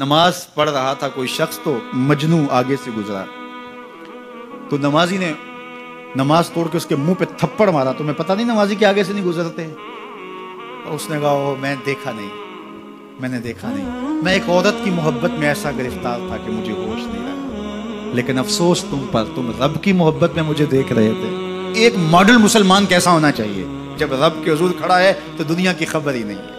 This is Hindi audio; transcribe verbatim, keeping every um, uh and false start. नमाज पढ़ रहा था कोई शख्स तो मजनू आगे से गुजरा, तो नमाजी ने नमाज तोड़ के उसके मुंह पे थप्पड़ मारा। तो मैं पता नहीं नमाजी के आगे से नहीं गुजरते हैं। तो उसने कहा ओ मैं देखा नहीं, मैंने देखा नहीं, मैं एक औरत की मोहब्बत में ऐसा गिरफ्तार था कि मुझे होश नहीं रहा। लेकिन अफसोस तुम पर, तुम रब की मोहब्बत में मुझे देख रहे थे। एक मॉडल मुसलमान कैसा होना चाहिए, जब रब के हुजूर खड़ा है तो दुनिया की खबर ही नहीं है।